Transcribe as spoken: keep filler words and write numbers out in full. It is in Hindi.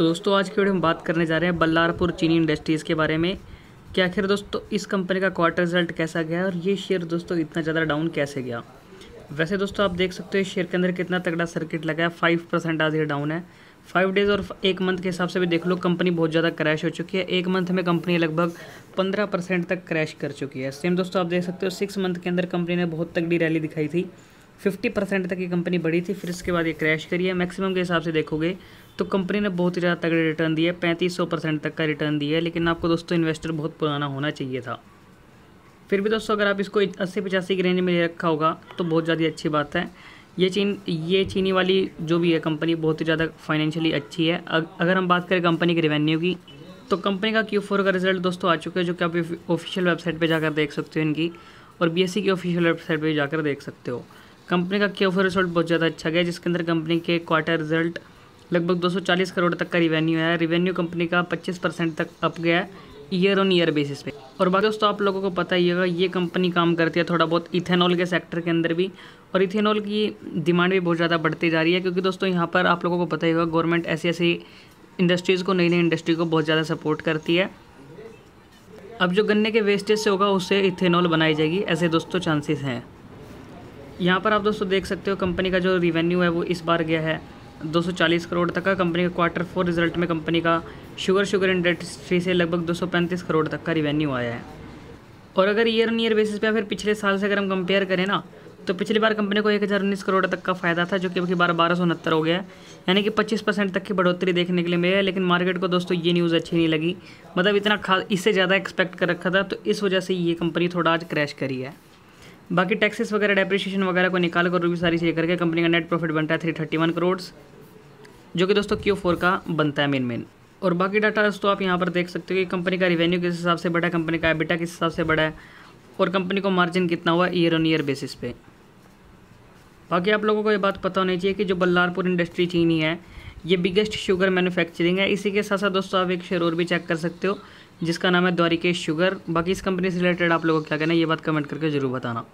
तो दोस्तों आज की वीडियो में बात करने जा रहे हैं बल्लारपुर चीनी इंडस्ट्रीज़ के बारे में कि आखिर दोस्तों इस कंपनी का क्वार्टर रिजल्ट कैसा गया और ये शेयर दोस्तों इतना ज़्यादा डाउन कैसे गया। वैसे दोस्तों आप देख सकते हो शेयर के अंदर कितना तगड़ा सर्किट लगा है, फाइव परसेंट आज ये डाउन है। फाइव डेज़ और एक मंथ के हिसाब से भी देख लो कंपनी बहुत ज़्यादा क्रैश हो चुकी है। एक मंथ में कंपनी लगभग पंद्रह परसेंट तक क्रैश कर चुकी है। सेम दोस्तों आप देख सकते हो सिक्स मंथ के अंदर कंपनी ने बहुत तगड़ी रैली दिखाई थी, फिफ्टी परसेंट तक ये कंपनी बढ़ी थी, फिर इसके बाद ये क्रैश करी है। मैक्सिमम के हिसाब से देखोगे तो कंपनी ने बहुत ही ज़्यादा तगड़े रिटर्न दिए, पैंतीस सौ परसेंट तक का रिटर्न दिया है। लेकिन आपको दोस्तों इन्वेस्टर बहुत पुराना होना चाहिए था। फिर भी दोस्तों अगर आप इसको अस्सी पचासी की रेंज में ले रखा होगा तो बहुत ज़्यादा अच्छी बात है। ये चीन ये चीनी वाली जो भी है कंपनी बहुत ही ज़्यादा फाइनेंशियली अच्छी है। अगर हम बात करें कंपनी के रेवेन्यू की तो कंपनी का क्यू फोर का रिजल्ट दोस्तों आ चुका है, जो कि आप ऑफिशियल वेबसाइट पर जाकर देख सकते हो इनकी, और बी एस सी की ऑफिशियल वेबसाइट पर जाकर देख सकते हो। कंपनी का क्यू फोर रिजल्ट बहुत ज़्यादा अच्छा गया, जिसके अंदर कंपनी के क्वार्टर रिजल्ट लगभग दो सौ चालीस करोड़ तक का रिवेन्यू है। रिवेन्यू कंपनी का पच्चीस परसेंट तक अप गया ईयर ऑन ईयर बेसिस पे। और बाकी दोस्तों आप लोगों को पता ही होगा ये कंपनी काम करती है थोड़ा बहुत इथेनॉल के सेक्टर के अंदर भी, और इथेनॉल की डिमांड भी बहुत ज़्यादा बढ़ती जा रही है, क्योंकि दोस्तों यहाँ पर आप लोगों को पता ही होगा गवर्नमेंट ऐसी ऐसी इंडस्ट्रीज़ को, नई नई इंडस्ट्री को बहुत ज़्यादा सपोर्ट करती है। अब जो गन्ने के वेस्टेज से होगा उससे इथेनॉल बनाई जाएगी, ऐसे दोस्तों चांसेस हैं। यहाँ पर आप दोस्तों देख सकते हो कंपनी का जो रिवेन्यू है वो इस बार गया है दो सौ चालीस करोड़ तक का। कंपनी का क्वार्टर फोर रिजल्ट में कंपनी का शुगर शुगर इंडस्ट्री से लगभग दो सौ पैंतीस करोड़ तक का रिवेन्यू आया है। और अगर ईयर ऑन ईयर बेसिस पे फिर पिछले साल से अगर हम कंपेयर करें ना तो पिछली बार कंपनी को एक हज़ार उन्नीस करोड़ तक का फ़ायदा था, जो कि अबकी बार बारह सौ उनहत्तर हो गया है, यानी कि पच्चीस परसेंट तक की बढ़ोतरी देखने के लिए मिली है। लेकिन मार्केट को दोस्तों ये न्यूज़ अच्छी नहीं लगी, मतलब इतना खास इससे ज़्यादा एक्सपेक्ट कर रखा था, तो इस वजह से ये कंपनी थोड़ा आज क्रैश करी है। बाकी टैक्सेस वगैरह डेप्रिसिएशन वगैरह को निकाल कर भी सारी चीज़ें करके कंपनी का नेट प्रॉफिट बनता है तीन सौ इकतीस करोड़, जो कि दोस्तों क्यू फोर का बनता है मेन मेन। और बाकी डाटा दोस्तों आप यहाँ पर देख सकते हो कि कंपनी का रिवेन्यू किस हिसाब से बढ़ा है, कंपनी का एबिटा किस हिसाब से बढ़ा है, और कंपनी को मार्जिन कितना हुआ ईयर ऑन ईयर बेसिस पे। बाकी आप लोगों को ये बात पता होनी चाहिए कि जो बल्लारपुर इंडस्ट्री चीनी है ये बिगेस्ट शुगर मैन्युफैक्चरिंग है। इसी के साथ साथ दोस्तों आप एक शेयर और भी चेक कर सकते हो जिसका नाम है द्वारिकेश शुगर। बाकी इस कंपनी से रिलेटेड आप लोगों को क्या कहना है ये बात कमेंट करके ज़रूर बताना।